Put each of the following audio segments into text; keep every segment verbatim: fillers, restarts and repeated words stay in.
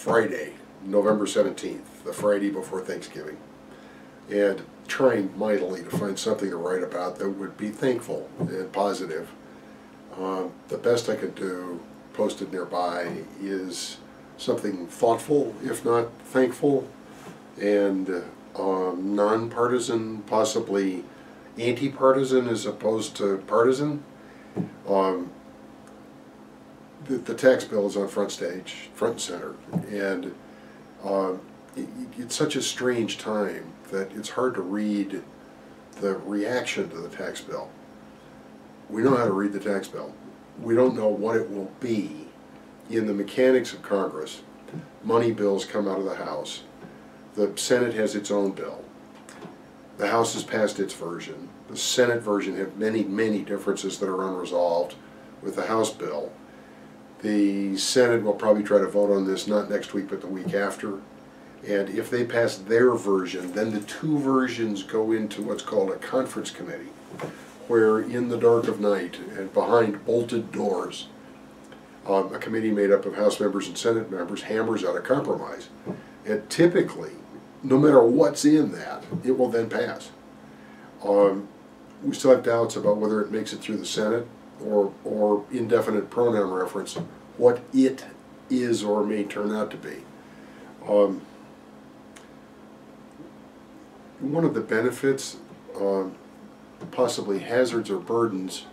Friday, November seventeenth, the Friday before Thanksgiving, and trying mightily to find something to write about that would be thankful and positive. Um, the best I could do, posted nearby, is something thoughtful, if not thankful, and uh, non-partisan, possibly anti-partisan as opposed to partisan. Um, the, the tax bill is on front stage, front and center, and uh, it, it's such a strange time that it's hard to read the reaction to the tax bill. We know how to read the tax bill. We don't know what it will be in the mechanics of Congress. Money bills come out of the House. The Senate has its own bill. The House has passed its version. The Senate version have many, many differences that are unresolved with the House bill. The Senate will probably try to vote on this not next week but the week after. And if they pass their version, then the two versions go into what's called a conference committee, where in the dark of night and behind bolted doors, um, a committee made up of House members and Senate members hammers out a compromise. And typically, no matter what's in that, it will then pass. Um, we still have doubts about whether it makes it through the Senate, or, or indefinite pronoun reference, what it is or may turn out to be. Um, one of the benefits, um, possibly hazards or burdens,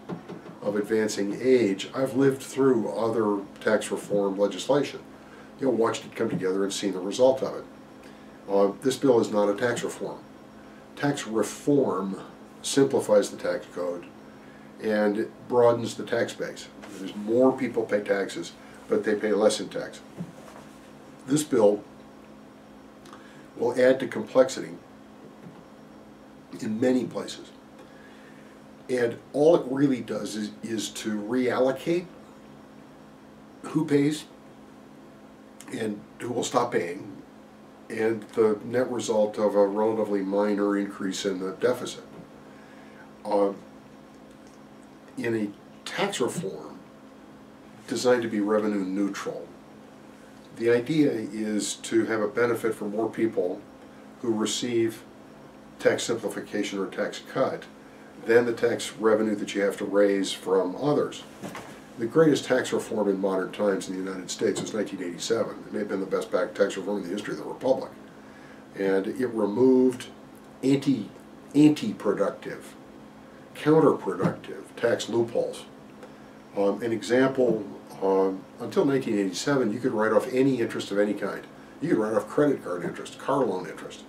of advancing age, I've lived through other tax reform legislation. You know, watched it come together and seen the result of it. Uh, this bill is not a tax reform. Tax reform simplifies the tax code and it broadens the tax base. There's more people pay taxes, but they pay less in tax. This bill will add to complexity in many places. And all it really does is, is to reallocate who pays and who will stop paying, and the net result of a relatively minor increase in the deficit. Uh, in a tax reform designed to be revenue neutral, the idea is to have a benefit for more people who receive tax simplification or tax cut than the tax revenue that you have to raise from others. The greatest tax reform in modern times in the United States was nineteen eighty-seven. It may have been the best back tax reform in the history of the Republic. And it removed anti, anti-productive, counterproductive tax loopholes. Um, an example, um, until nineteen eighty-seven, you could write off any interest of any kind. You could write off credit card interest, car loan interest.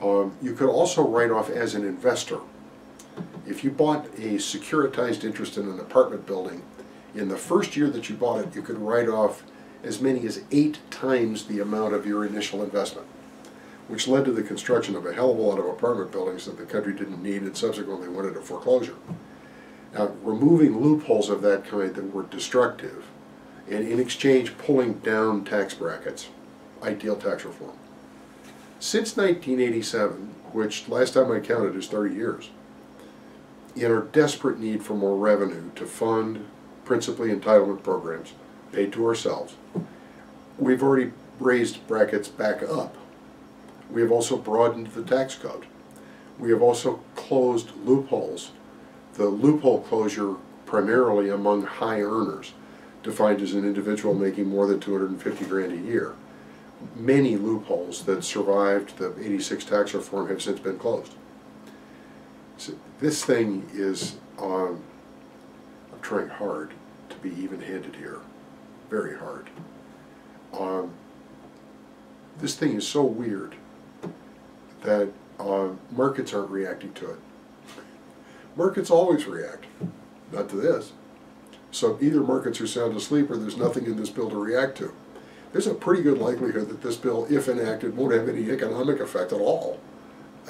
Um, you could also write off as an investor. If you bought a securitized interest in an apartment building, in the first year that you bought it, you could write off as many as eight times the amount of your initial investment, which led to the construction of a hell of a lot of apartment buildings that the country didn't need and subsequently went into foreclosure. Now, removing loopholes of that kind that were destructive, and in exchange pulling down tax brackets, ideal tax reform. Since nineteen eighty-seven, which last time I counted is thirty years, in our desperate need for more revenue to fund principally entitlement programs paid to ourselves, we've already raised brackets back up. We have also broadened the tax code. We have also closed loopholes. The loophole closure primarily among high earners, defined as an individual making more than two hundred fifty grand a year. Many loopholes that survived the eighty-six tax reform have since been closed. So this thing is, um, I'm trying hard to be even-handed here, very hard. Um, this thing is so weird that uh, markets aren't reacting to it. Markets always react, not to this. So either markets are sound asleep or there's nothing in this bill to react to. There's a pretty good likelihood that this bill, if enacted, won't have any economic effect at all,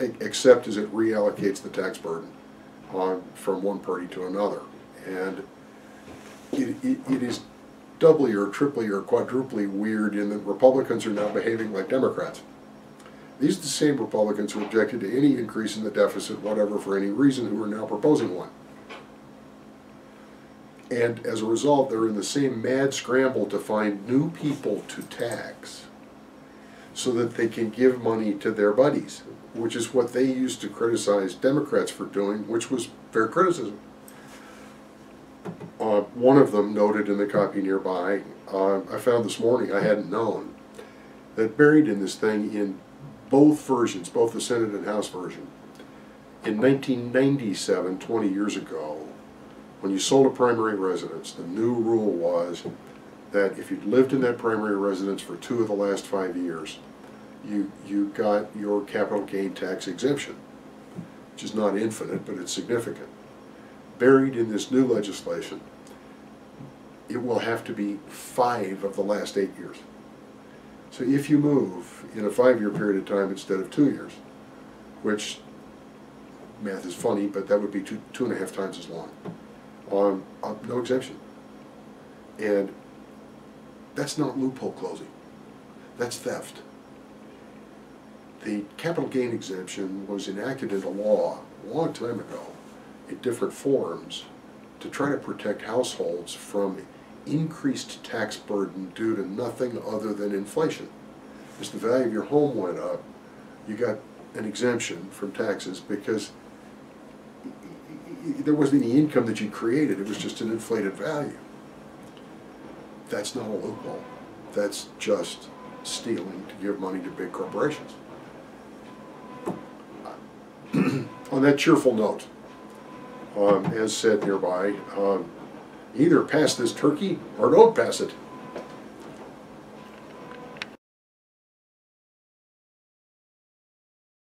except as it reallocates the tax burden on, from one party to another. And it, it, it is doubly or triply or quadruply weird in that Republicans are now behaving like Democrats. These are the same Republicans who objected to any increase in the deficit, whatever, for any reason, who are now proposing one. and as a result they're in the same mad scramble to find new people to tax so that they can give money to their buddies, which is what they used to criticize Democrats for doing, which was fair criticism. Uh, one of them noted in the copy nearby, uh, I found this morning, I hadn't known, that buried in this thing in both versions, both the Senate and House version, in nineteen ninety-seven, twenty years ago, when you sold a primary residence, the new rule was that if you'd lived in that primary residence for two of the last five years, you, you got your capital gain tax exemption, which is not infinite, but it's significant. Buried in this new legislation, it will have to be five of the last eight years. So if you move in a five-year period of time instead of two years, which math is funny, but that would be two, two and a half times as long, um, uh, no exemption. And that's not loophole closing. That's theft. The capital gain exemption was enacted into law a long time ago in different forms to try to protect households from increased tax burden due to nothing other than inflation. As the value of your home went up, you got an exemption from taxes because there wasn't any income that you created, it was just an inflated value. That's not a loophole. That's just stealing to give money to big corporations. On that cheerful note, um, as said nearby, um, either pass this turkey or don't pass it.